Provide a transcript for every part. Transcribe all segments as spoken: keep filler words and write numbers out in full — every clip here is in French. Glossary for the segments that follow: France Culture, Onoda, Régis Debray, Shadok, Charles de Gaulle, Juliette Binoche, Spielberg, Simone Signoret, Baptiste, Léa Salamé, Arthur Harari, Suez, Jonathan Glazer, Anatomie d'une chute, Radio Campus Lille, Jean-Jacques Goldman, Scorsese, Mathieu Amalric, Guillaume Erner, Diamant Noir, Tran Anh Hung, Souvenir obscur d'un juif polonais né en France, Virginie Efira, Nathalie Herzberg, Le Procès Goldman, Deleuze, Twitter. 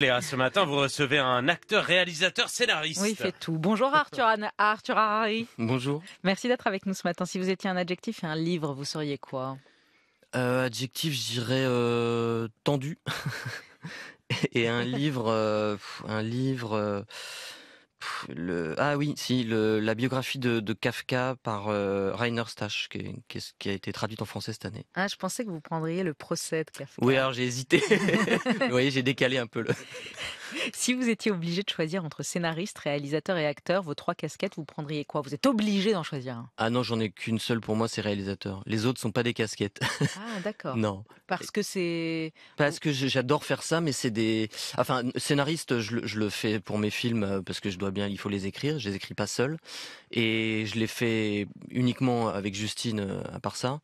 Léa, ce matin, vous recevez un acteur, réalisateur, scénariste. Oui, il fait tout. Bonjour Arthur, Anna, Arthur Harari. Bonjour. Merci d'être avec nous ce matin. Si vous étiez un adjectif et un livre, vous seriez quoi ? euh, Adjectif, je dirais euh, tendu. Et un livre... Euh, un livre... Euh, le, ah oui, si, le, la biographie de, de Kafka par euh, Rainer Stache, qui, qui, qui a été traduite en français cette année. Ah, je pensais que vous prendriez le procès de Kafka. Oui, alors j'ai hésité. Vous voyez, j'ai décalé un peu le... Si vous étiez obligé de choisir entre scénariste, réalisateur et acteur, vos trois casquettes, vous prendriez quoi ? Vous êtes obligé d'en choisir un. Ah non, j'en ai qu'une seule pour moi, c'est réalisateur. Les autres ne sont pas des casquettes. Ah d'accord. Non. Parce que c'est... Parce que j'adore faire ça, mais c'est des... Enfin, scénariste, je le, je le fais pour mes films, parce que je dois bien, il faut les écrire, je les écris pas seul. Et je les fais uniquement avec Justine, à part ça.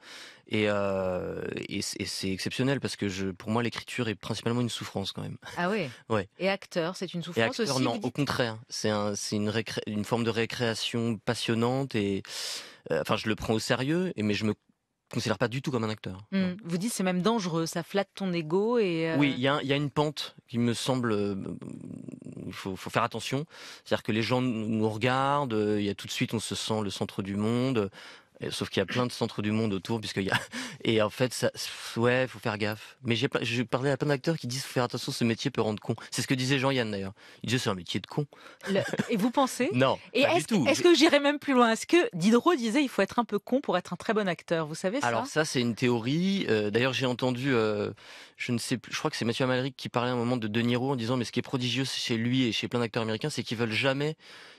Et, euh, et c'est exceptionnel, parce que je, pour moi, l'écriture est principalement une souffrance quand même. Ah oui. Ouais. Et acteur, c'est une souffrance acteur, aussi. Non, dites... au contraire, c'est un, c'est une, récré... une forme de récréation passionnante et, euh, enfin, je le prends au sérieux, et mais je me considère pas du tout comme un acteur. Mmh. Ouais. Vous dites c'est même dangereux, ça flatte ton ego et. Euh... Oui, il y a, y a une pente qui me semble. Euh, Il faut, faut faire attention, c'est-à-dire que les gens nous regardent, il y a tout de suite, on se sent le centre du monde, sauf qu'il y a plein de centres du monde autour, puisqu'il y a... Et en fait, ça... ouais, faut faire gaffe. Mais j'ai je parlais à plein d'acteurs qui disent faut faire attention, ce métier peut rendre con. C'est ce que disait Jean-Yann d'ailleurs. Il disait c'est un métier de con. Le... Et vous pensez ? Non. Et est-ce que, est-ce que j'irais même plus loin ? Est-ce que Diderot disait il faut être un peu con pour être un très bon acteur ? Vous savez ça ? Alors ça, c'est une théorie. Euh, d'ailleurs, j'ai entendu, euh, je ne sais plus, je crois que c'est Mathieu Amalric qui parlait à un moment de De Niro en disant mais ce qui est prodigieux chez lui et chez plein d'acteurs américains, c'est qu'ils veulent jamais,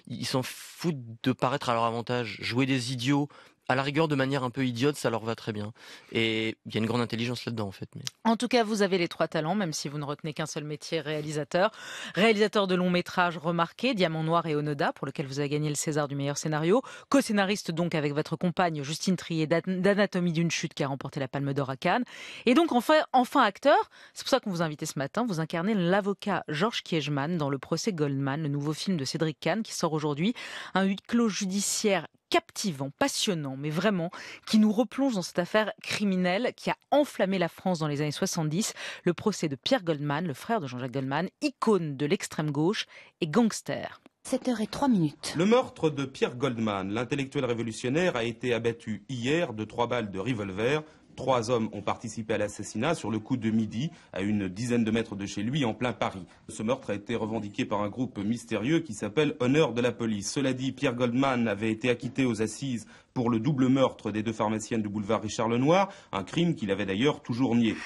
ils s'en foutent de paraître à leur avantage, jouer des idiots. À la rigueur, de manière un peu idiote, ça leur va très bien. Et il y a une grande intelligence là-dedans, en fait. Mais... En tout cas, vous avez les trois talents, même si vous ne retenez qu'un seul métier, réalisateur. Réalisateur de longs métrages remarqués, Diamant Noir et Onoda, pour lequel vous avez gagné le César du meilleur scénario. Co-scénariste, donc, avec votre compagne, Justine Triet, d'Anatomie d'une chute, qui a remporté la Palme d'Or à Cannes. Et donc, enfin, enfin acteur, c'est pour ça qu'on vous a invité ce matin, vous incarnez l'avocat Georges Kiejman dans Le Procès Goldman, le nouveau film de Cédric Kahn, qui sort aujourd'hui. Un huis clos judiciaire captivant, passionnant, mais vraiment, qui nous replonge dans cette affaire criminelle qui a enflammé la France dans les années soixante-dix, le procès de Pierre Goldman, le frère de Jean-Jacques Goldman, icône de l'extrême gauche et gangster. sept heures zéro trois. Le meurtre de Pierre Goldman, l'intellectuel révolutionnaire, a été abattu hier de trois balles de revolver. Trois hommes ont participé à l'assassinat sur le coup de midi, à une dizaine de mètres de chez lui, en plein Paris. Ce meurtre a été revendiqué par un groupe mystérieux qui s'appelle Honneur de la police. Cela dit, Pierre Goldman avait été acquitté aux assises pour le double meurtre des deux pharmaciennes du boulevard Richard-Lenoir, un crime qu'il avait d'ailleurs toujours nié.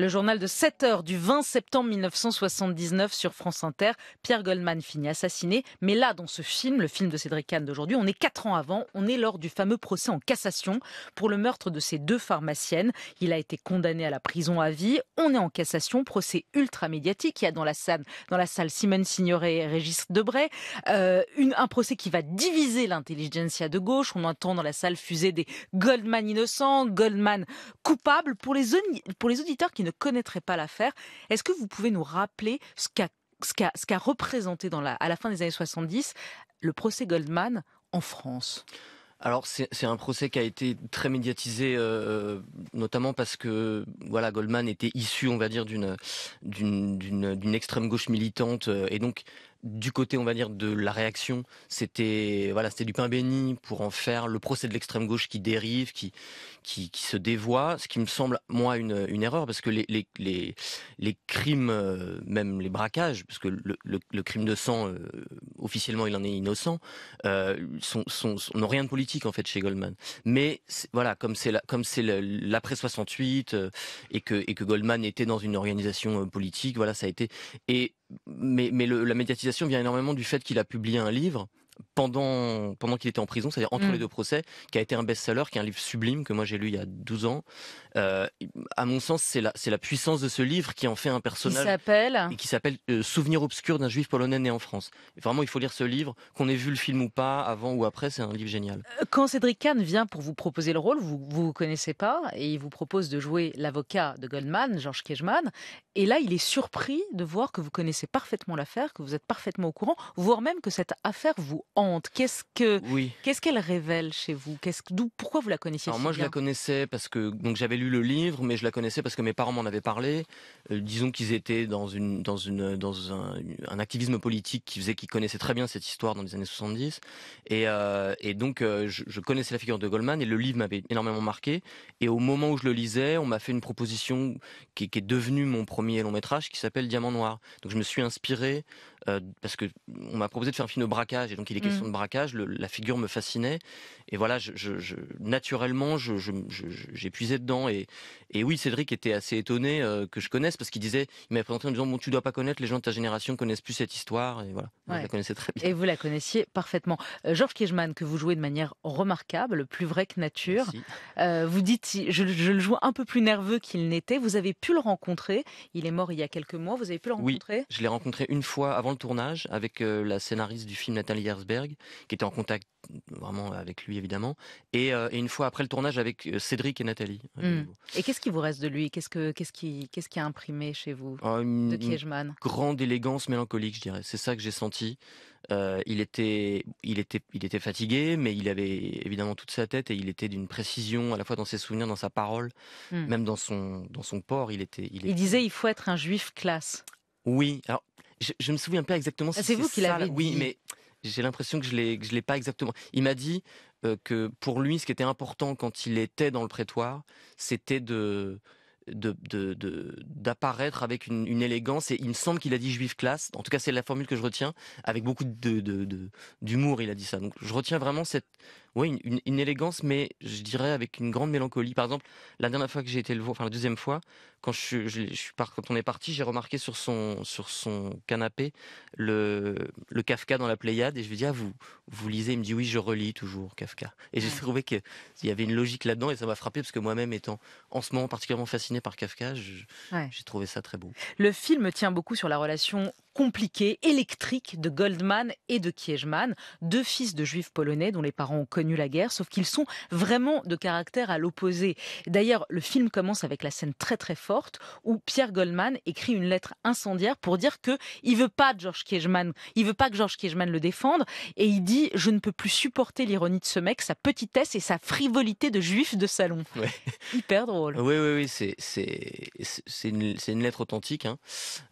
Le journal de sept heures du vingt septembre mille neuf cent soixante-dix-neuf sur France Inter. Pierre Goldman finit assassiné. Mais là, dans ce film, le film de Cédric Kahn d'aujourd'hui, on est quatre ans avant. On est lors du fameux procès en cassation pour le meurtre de ces deux pharmaciennes. Il a été condamné à la prison à vie. On est en cassation, procès ultra-médiatique. Il y a dans la salle, dans la salle Simone Signoret et Régis Debray. Euh, une, un procès qui va diviser l'intelligentsia de gauche. On entend dans la salle fuser des Goldman innocents, Goldman coupables. Pour les, pour les auditeurs qui ne ne connaîtrait pas l'affaire. Est-ce que vous pouvez nous rappeler ce qu'a, ce qu'a, ce qu'a représenté dans la, à la fin des années soixante-dix le procès Goldman en France ? Alors c'est, c'est un procès qui a été très médiatisé, euh, notamment parce que voilà, Goldman était issu, on va dire, d'une, d'une, d'une, d'une extrême gauche militante, euh, et donc du côté, on va dire, de la réaction, c'était voilà, c'était du pain béni pour en faire le procès de l'extrême gauche qui dérive, qui qui, qui se dévoie, ce qui me semble moi une une erreur, parce que les les les, les crimes, euh, même les braquages, parce que le, le, le crime de sang, euh, officiellement il en est innocent, euh, sont, sont, sont n'ont rien de politique en fait chez Goldman. Mais voilà, comme c'est la, comme c'est la, l'après soixante-huit, euh, et que et que Goldman était dans une organisation euh, politique, voilà, ça a été et Mais, mais le, la médiatisation vient énormément du fait qu'il a publié un livre pendant, pendant qu'il était en prison, c'est-à-dire entre mmh. les deux procès, qui a été un best-seller, qui est un livre sublime que moi j'ai lu il y a douze ans. Euh, à mon sens, c'est la, c'est la puissance de ce livre qui en fait un personnage. Qui s'appelle ? Et qui s'appelle euh, Souvenir obscur d'un juif polonais né en France. Et vraiment, il faut lire ce livre, qu'on ait vu le film ou pas, avant ou après, c'est un livre génial. Quand Cédric Kahn vient pour vous proposer le rôle, vous vous connaissez pas, et il vous propose de jouer l'avocat de Goldman, Georges Kiejman, et là, il est surpris de voir que vous connaissez parfaitement l'affaire, que vous êtes parfaitement au courant, voire même que cette affaire vous en marquante. Qu'est-ce que, oui. qu'est-ce qu'elle révèle chez vous? Qu'est-ce, d'où, pourquoi vous la connaissiez? Alors, si moi, bien je la connaissais parce que donc j'avais lu le livre, mais je la connaissais parce que mes parents m'en avaient parlé. Euh, disons qu'ils étaient dans une, dans une, dans un, un activisme politique qui faisait qu'ils connaissaient très bien cette histoire dans les années soixante-dix. Et, euh, et donc, euh, je, je connaissais la figure de Goldman et le livre m'avait énormément marqué. Et au moment où je le lisais, on m'a fait une proposition qui, qui est devenue mon premier long métrage, qui s'appelle Diamant Noir. Donc, je me suis inspiré. Euh, parce que on m'a proposé de faire un film de braquage et donc il est question mmh. de braquage, le, la figure me fascinait et voilà, je, je, je, naturellement je, je, je, j'ai puisé dedans et, et oui, Cédric était assez étonné euh, que je connaisse parce qu'il disait, il m'avait présenté en disant bon, tu dois pas connaître, les gens de ta génération connaissent plus cette histoire et voilà, ouais. je la connaissais très bien. Et vous la connaissiez parfaitement. Euh, Georges Kiejman, que vous jouez de manière remarquable, plus vrai que nature, euh, vous dites, je, je le joue un peu plus nerveux qu'il n'était, vous avez pu le rencontrer, il est mort il y a quelques mois, vous avez pu le rencontrer? Oui, je l'ai rencontré une fois avant le tournage avec euh, la scénariste du film Nathalie Herzberg qui était en contact vraiment avec lui évidemment et, euh, et une fois après le tournage avec euh, Cédric et Nathalie. Mmh. Et qu'est-ce qui vous reste de lui? Qu'est-ce que qu'est-ce qui qu'est-ce qui a imprimé chez vous euh, une, de Kiejman? Grande élégance mélancolique, je dirais. C'est ça que j'ai senti. Euh, il était il était il était fatigué mais il avait évidemment toute sa tête et il était d'une précision à la fois dans ses souvenirs, dans sa parole, mmh. même dans son dans son port, il était il, était... il disait il faut être un juif classe. Oui, alors Je, je me souviens pas exactement. Si c'est, c'est vous qui l'avez dit. Oui, mais j'ai l'impression que je l'ai, que je l'ai pas exactement. Il m'a dit euh, que pour lui, ce qui était important quand il était dans le prétoire, c'était de, de, de, de d'apparaître avec une, une élégance. Et il me semble qu'il a dit juif classe. En tout cas, c'est la formule que je retiens. Avec beaucoup de, de, de d'humour, il a dit ça. Donc, je retiens vraiment cette, ouais, une, une, une élégance, mais je dirais avec une grande mélancolie. Par exemple, la dernière fois que j'ai été le voir, enfin la deuxième fois. Quand je, je, je, je, quand on est parti, j'ai remarqué sur son, sur son canapé le, le Kafka dans la Pléiade et je lui dis ah vous vous lisez? Il me dit oui, je relis toujours Kafka. Et j'ai trouvé qu'il y avait une logique là-dedans et ça m'a frappé parce que moi-même étant en ce moment particulièrement fasciné par Kafka, je, ouais. j'ai trouvé ça très beau. Le film tient beaucoup sur la relation compliquée, électrique de Goldman et de Kiejman, deux fils de juifs polonais dont les parents ont connu la guerre, sauf qu'ils sont vraiment de caractère à l'opposé. D'ailleurs, le film commence avec la scène très très forte où Pierre Goldman écrit une lettre incendiaire pour dire que il veut pas de Georges Kiejman, il veut pas que Georges Kiejman le défende et il dit je ne peux plus supporter l'ironie de ce mec, sa petitesse et sa frivolité de juif de salon. Ouais. Hyper drôle. Oui oui oui, c'est c'est c'est une, c'est une lettre authentique. Hein.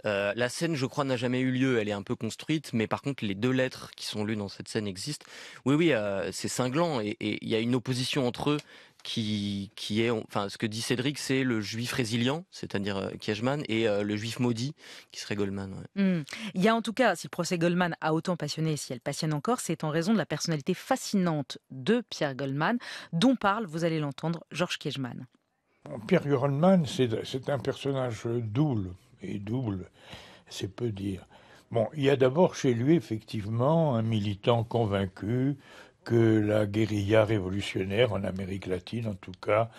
Euh, la scène, je crois, n'a jamais eu lieu, elle est un peu construite, mais par contre les deux lettres qui sont lues dans cette scène existent. Oui, oui, euh, c'est cinglant et il y a une opposition entre eux qui qui est, enfin ce que dit Cédric, c'est le juif résilient, c'est-à-dire euh, Kiejman, et euh, le juif maudit qui serait Goldman. Ouais. Mmh. Il y a en tout cas, si le procès Goldman a autant passionné, si elle passionne encore, c'est en raison de la personnalité fascinante de Pierre Goldman, dont parle, vous allez l'entendre, Georges Kiejman. Pierre Goldman, c'est, c'est un personnage double et double. C'est peu dire. Bon, il y a d'abord chez lui, effectivement, un militant convaincu que la guérilla révolutionnaire, en Amérique latine en tout cas,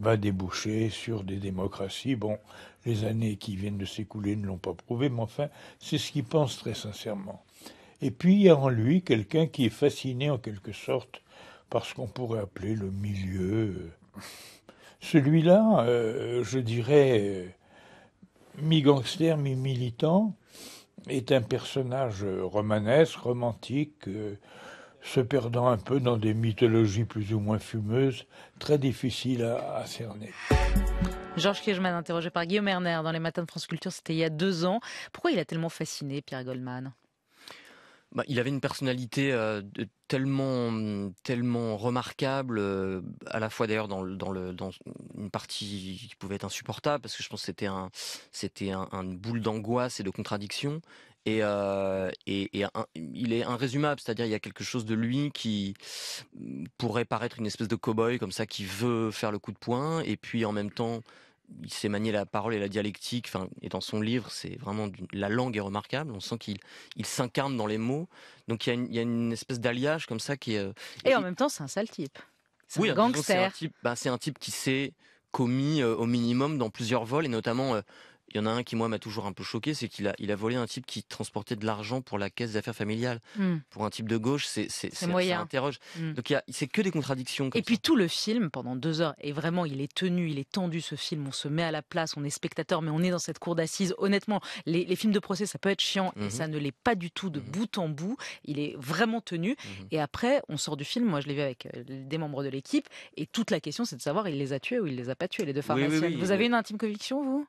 va déboucher sur des démocraties. Bon, les années qui viennent de s'écouler ne l'ont pas prouvé, mais enfin, c'est ce qu'il pense très sincèrement. Et puis, il y a en lui quelqu'un qui est fasciné, en quelque sorte, par ce qu'on pourrait appeler le milieu. Celui-là, euh, je dirais... mi-gangster, mi-militant, est un personnage romanesque, romantique, euh, se perdant un peu dans des mythologies plus ou moins fumeuses, très difficiles à, à cerner. Georges Kiejman, interrogé par Guillaume Erner dans les Matins de France Culture, c'était il y a deux ans. Pourquoi il a tellement fasciné Pierre Goldman ? Bah, il avait une personnalité euh, de, tellement, tellement remarquable, euh, à la fois d'ailleurs dans, le, dans, le, dans une partie qui pouvait être insupportable, parce que je pense que c'était, un, c'était un, une boule d'angoisse et de contradiction. Et, euh, et, et un, il est irrésumable, c'est-à-dire il y a quelque chose de lui qui pourrait paraître une espèce de cow-boy comme ça, qui veut faire le coup de poing, et puis en même temps... il sait manier la parole et la dialectique, enfin, et dans son livre, c'est vraiment du... la langue est remarquable. On sent qu'il il s'incarne dans les mots. Donc il y a une, il y a une espèce d'alliage comme ça qui. Euh... Et en il... même temps, c'est un sale type. C'est oui, un gangster. C'est un type, bah, c'est un type qui s'est commis euh, au minimum dans plusieurs vols et notamment. Euh, Il y en a un qui, moi, m'a toujours un peu choqué, c'est qu'il a, il a volé un type qui transportait de l'argent pour la caisse des affaires familiales. Mm. Pour un type de gauche, c'est, c'est, c'est moyen. Ça interroge. Mm. Donc, il y a, c'est que des contradictions. Comme et puis, ça. Tout le film, pendant deux heures, et vraiment, il est tenu, il est tendu, ce film. On se met à la place, on est spectateur, mais on est dans cette cour d'assises. Honnêtement, les, les films de procès, ça peut être chiant, mm-hmm. et ça ne l'est pas du tout de mm-hmm. bout en bout. Il est vraiment tenu. Mm-hmm. Et après, on sort du film. Moi, je l'ai vu avec des membres de l'équipe. Et toute la question, c'est de savoir, il les a tués ou il les a pas tués, les deux pharmaciens. Oui, oui, oui, vous oui. avez une intime conviction, vous ?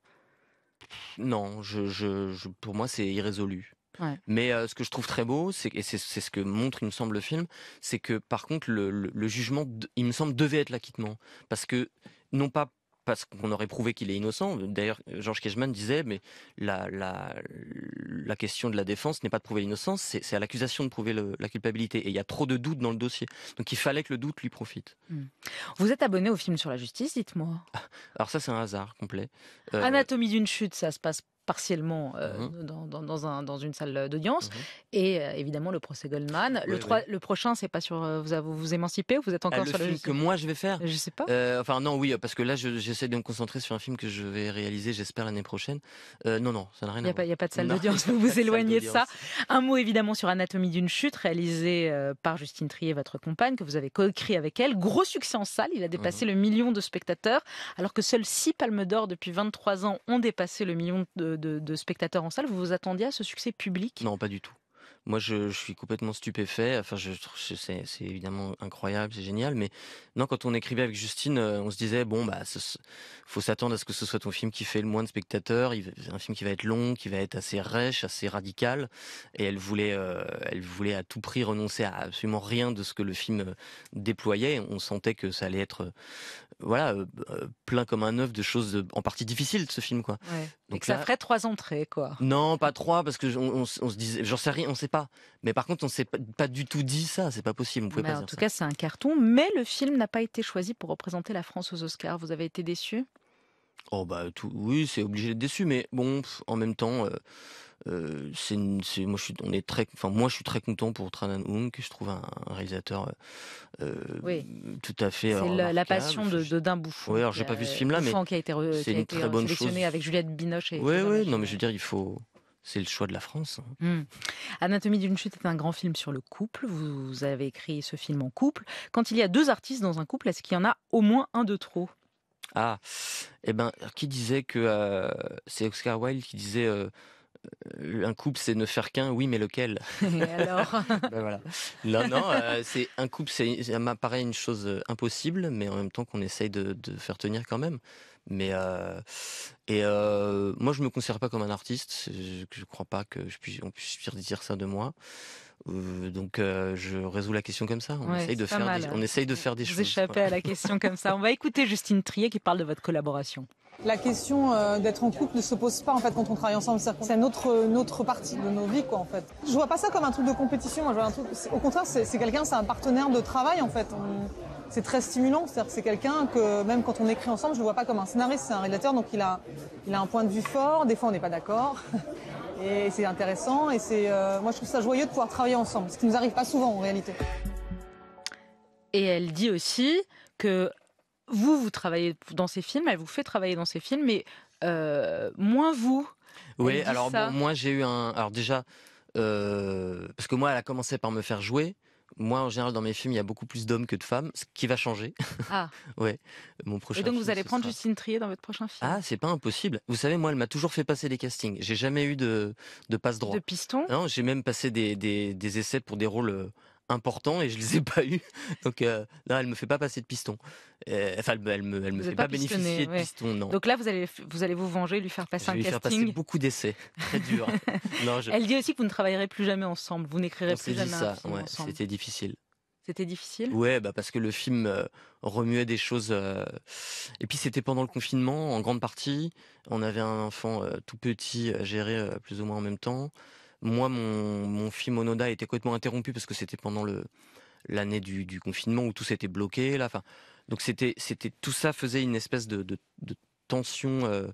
Non, je, je, je, pour moi, c'est irrésolu. Ouais. Mais euh, ce que je trouve très beau, c'est, et c'est, c'est ce que montre, il me semble, le film, c'est que, par contre, le, le, le jugement, il me semble, devait être l'acquittement. Parce que, non pas parce qu'on aurait prouvé qu'il est innocent. D'ailleurs, Georges Kiejman disait, mais la, la, la question de la défense n'est pas de prouver l'innocence, c'est, c'est à l'accusation de prouver le, la culpabilité. Et il y a trop de doutes dans le dossier. Donc il fallait que le doute lui profite. Vous êtes abonné au film sur la justice, dites-moi. Alors ça, c'est un hasard complet. Euh... Anatomie d'une chute, ça se passe partiellement euh, mmh. dans, dans, dans, un, dans une salle d'audience, mmh. et euh, évidemment le procès Goldman. Le, oui, trois, oui. le prochain, c'est pas sur euh, vous, vous vous émancipez ou vous êtes encore ah, sur le film que moi je vais faire. Je sais pas. Euh, enfin non, oui, parce que là je, j'essaie de me concentrer sur un film que je vais réaliser, j'espère l'année prochaine. Euh, non, non, ça n'a rien y a à pas, voir. Il n'y a pas de salle non, d'audience, vous vous éloignez de, de ça. Un mot évidemment sur Anatomie d'une chute, réalisé euh, par Justine Triet, votre compagne, que vous avez coécrit avec elle. Gros succès en salle, il a dépassé mmh. le million de spectateurs, alors que seuls six palmes d'or depuis vingt-trois ans ont dépassé le million de De, de spectateurs en salle. Vous vous attendiez à ce succès public ? Non, pas du tout. Moi, je, je suis complètement stupéfait. Enfin, je, je, c'est, c'est évidemment incroyable, c'est génial. Mais non, quand on écrivait avec Justine, on se disait bon, bah, ce, faut s'attendre à ce que ce soit ton film qui fait le moins de spectateurs. C'est un film qui va être long, qui va être assez rêche, assez radical. Et elle voulait, euh, elle voulait à tout prix renoncer à absolument rien de ce que le film déployait. On sentait que ça allait être, euh, voilà, euh, plein comme un œuf de choses de, en partie difficiles de ce film, quoi. Ouais. Donc et que ça là, ferait trois entrées, quoi. Non, pas trois, parce que on, on, on se disait, j'en sais rien, on sait pas. Mais par contre, on ne s'est pas, pas du tout dit ça, c'est pas possible. On pouvait pas dire ça. En tout cas, c'est un carton, mais le film n'a pas été choisi pour représenter la France aux Oscars. Vous avez été déçu ? Oh bah tout, oui, c'est obligé d'être déçu, mais bon, pff, en même temps, euh, euh, c'est, c'est, moi je suis, on est très, enfin moi je suis très content pour Tran Anh Hung, que je trouve un, un réalisateur euh, oui. tout à fait. C'est la, la passion de, de d'un Bouffon. Oui, alors j'ai pas vu ce film-là, mais qui a été re, c'est qui a une été très bonne chose. Avec Juliette Binoche. Et oui, oui, non mais je veux dire, il faut. C'est le choix de la France. Mmh. Anatomie d'une chute est un grand film sur le couple. Vous avez écrit ce film en couple. Quand il y a deux artistes dans un couple, est-ce qu'il y en a au moins un de trop ? Ah, eh ben, qui disait que... Euh, c'est Oscar Wilde qui disait... Euh, un couple, c'est ne faire qu'un, oui, mais lequel ? Et alors ? Ben voilà. Non, non, euh, c'est un couple, c'est, ça m'apparaît une chose impossible, mais en même temps qu'on essaye de, de faire tenir quand même. Mais euh, et euh, moi, je me considère pas comme un artiste. Je ne crois pas que je puisse, on puisse dire ça de moi. Euh, donc, euh, je résous la question comme ça. On ouais, essaye de faire, mal, des, hein. on essaye de faire des Vous choses. Vous échappez à la question comme ça. On va écouter Justine Triet qui parle de votre collaboration. La question euh, d'être en couple ne se pose pas en fait quand on travaille ensemble. C'est notre notre partie de nos vies, quoi, en fait. Je vois pas ça comme un truc de compétition. Moi, je vois un truc. Au contraire, c'est, c'est quelqu'un, c'est un partenaire de travail, en fait. On... C'est très stimulant. C'est-à-dire que c'est quelqu'un que même quand on écrit ensemble, je le vois pas comme un scénariste, c'est un réalisateur. Donc il a il a un point de vue fort. Des fois, on n'est pas d'accord. Et c'est intéressant. Et c'est euh... moi, je trouve ça joyeux de pouvoir travailler ensemble, ce qui nous arrive pas souvent en réalité. Et elle dit aussi que Vous, vous travaillez dans ces films, elle vous fait travailler dans ces films, mais euh, moins vous. Oui, alors bon, moi j'ai eu un... Alors déjà, euh, parce que moi elle a commencé par me faire jouer. Moi, en général, dans mes films, il y a beaucoup plus d'hommes que de femmes, ce qui va changer. Ah. ouais. Mon prochain. Et donc, film, vous allez prendre sera... Justine Triet dans votre prochain film. Ah, c'est pas impossible. Vous savez, moi, elle m'a toujours fait passer des castings. J'ai jamais eu de de passe droit. De piston. Non, j'ai même passé des des, des essais pour des rôles importants et je les ai pas eus. Donc euh, là, elle me fait pas passer de piston. Euh, enfin, elle me elle me vous fait pas, pas bénéficier ouais. de piston. Non. Donc là, vous allez vous allez vous venger, lui faire passer je vais un lui casting. Faire passer beaucoup d'essais. Très dur. non, je... Elle dit aussi que vous ne travaillerez plus jamais ensemble. Vous n'écrirez On plus s'est jamais dit ça, un film ouais, ensemble. C'était difficile. Difficile. C'était difficile ? Ouais, bah parce que le film euh, remuait des choses. Euh... Et puis c'était pendant le confinement, en grande partie. On avait un enfant euh, tout petit à gérer euh, plus ou moins en même temps. Moi, mon, mon film Onoda était complètement interrompu parce que c'était pendant le, l'année du, du confinement où tout s'était bloqué. Là. Enfin, donc c'était, c'était, tout ça faisait une espèce de, de, de tension. Euh...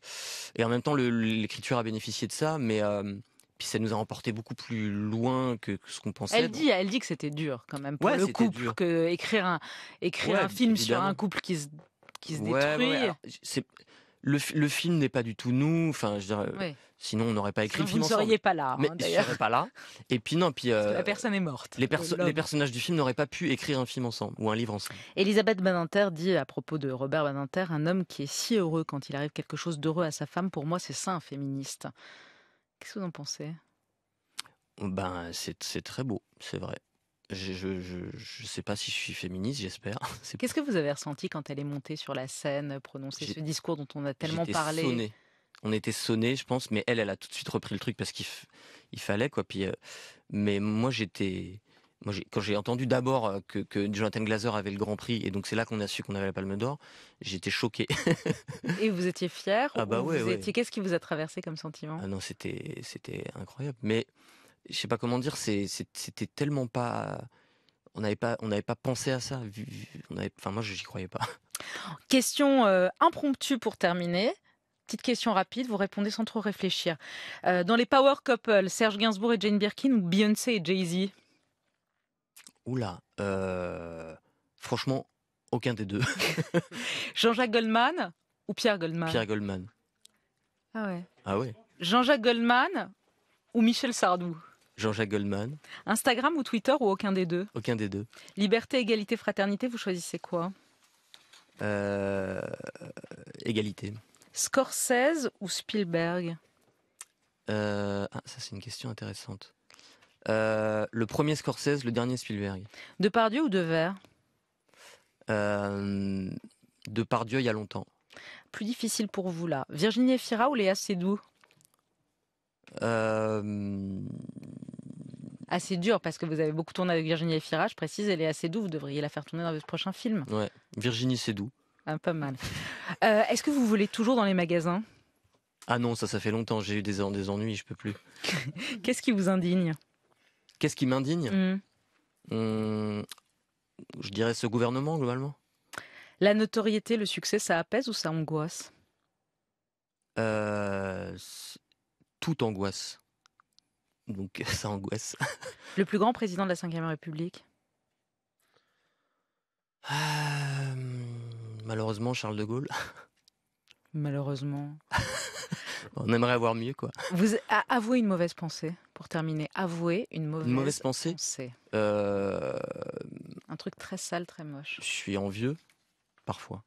Et en même temps, le, l'écriture a bénéficié de ça, mais... Euh... Puis ça nous a emporté beaucoup plus loin que ce qu'on pensait. Elle dit, elle dit que c'était dur quand même pour ouais, le couple, dur. que écrire un écrire ouais, un film évidemment. sur un couple qui se qui se ouais, détruit. Ouais, ouais. C'est Le, le film n'est pas du tout nous, enfin, je dirais, oui. sinon on n'aurait pas écrit sinon le film ensemble. Vous ne seriez pas là, hein, d'ailleurs. Serais pas là. Et puis non, puis euh, la personne est morte. Les, perso- les personnages du film n'auraient pas pu écrire un film ensemble ou un livre ensemble. Elisabeth Badinter dit à propos de Robert Badinter, un homme qui est si heureux quand il arrive quelque chose d'heureux à sa femme, pour moi c'est ça un féministe. Qu'est-ce que vous en pensez ? Ben c'est, c'est très beau, c'est vrai. Je ne sais pas si je suis féministe, j'espère. C'est... Qu'est-ce que vous avez ressenti quand elle est montée sur la scène, prononcer J'ai... ce discours dont on a tellement J'étais parlé sonné. On était sonnés, je pense, mais elle, elle a tout de suite repris le truc parce qu'il f... il fallait, quoi. Puis, euh... mais moi, j'étais... Moi, j'ai... Quand j'ai entendu d'abord que, que Jonathan Glazer avait le Grand Prix, et donc c'est là qu'on a su qu'on avait la Palme d'Or, j'étais choqué. Et vous étiez fier? Ah bah ouais, ouais. Étiez... Qu'est-ce qui vous a traversé comme sentiment? Ah non, c'était... c'était incroyable, mais... Je sais pas comment dire, c'est, c'était tellement pas... On n'avait pas, on n'avait pas pensé à ça. On avait, enfin, moi, je n'y croyais pas. Question euh, impromptue pour terminer. Petite question rapide, vous répondez sans trop réfléchir. Euh, dans les power couples, Serge Gainsbourg et Jane Birkin ou Beyoncé et Jay-Z? Oula, euh, franchement, aucun des deux. Jean-Jacques Goldman ou Pierre Goldman? Pierre Goldman. Ah ouais. Ah ouais. Jean-Jacques Goldman ou Michel Sardou? Jean-Jacques Goldman. Instagram ou Twitter ou aucun des deux? Aucun des deux. Liberté, égalité, fraternité, vous choisissez quoi? Euh... Égalité. Scorsese ou Spielberg? euh... ah, ça c'est une question intéressante. Euh... Le premier Scorsese, le dernier Spielberg. Depardieu ou Devers? euh... Depardieu il y a longtemps. Plus difficile pour vous là. Virginie Efira ou Léa Salamé? Euh... Assez dur parce que vous avez beaucoup tourné avec Virginie Efira, je précise, elle est assez douce, vous devriez la faire tourner dans votre prochain film. Ouais, Virginie c'est doux. Ah, pas mal. euh, est-ce que vous voulez toujours dans les magasins? Ah non, ça ça fait longtemps, j'ai eu des, des ennuis, je peux plus. Qu'est-ce qui vous indigne? Qu'est-ce qui m'indigne? mmh. Hum, Je dirais ce gouvernement globalement. La notoriété, le succès, ça apaise ou ça angoisse? Euh... Toute angoisse. Donc ça angoisse. Le plus grand président de la cinquième République? euh, Malheureusement, Charles de Gaulle. Malheureusement. On aimerait avoir mieux, quoi. Vous avouez une mauvaise pensée, pour terminer. Avouez une mauvaise, une mauvaise pensée. pensée. Euh... Un truc très sale, très moche. Je suis envieux, parfois.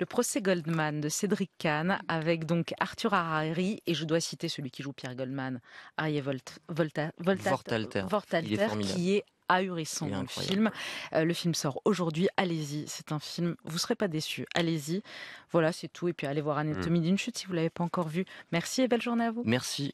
Le procès Goldman de Cédric Kahn avec donc Arthur Harari, et je dois citer celui qui joue Pierre Goldman, Arieh Worthalter, Volta, Worthalter, Worthalter est qui est ahurissant dans le film. Euh, le film sort aujourd'hui, allez-y, c'est un film, vous ne serez pas déçus, allez-y. Voilà, c'est tout, et puis allez voir Anatomie mmh. d'une chute si vous ne l'avez pas encore vu. Merci et belle journée à vous. Merci.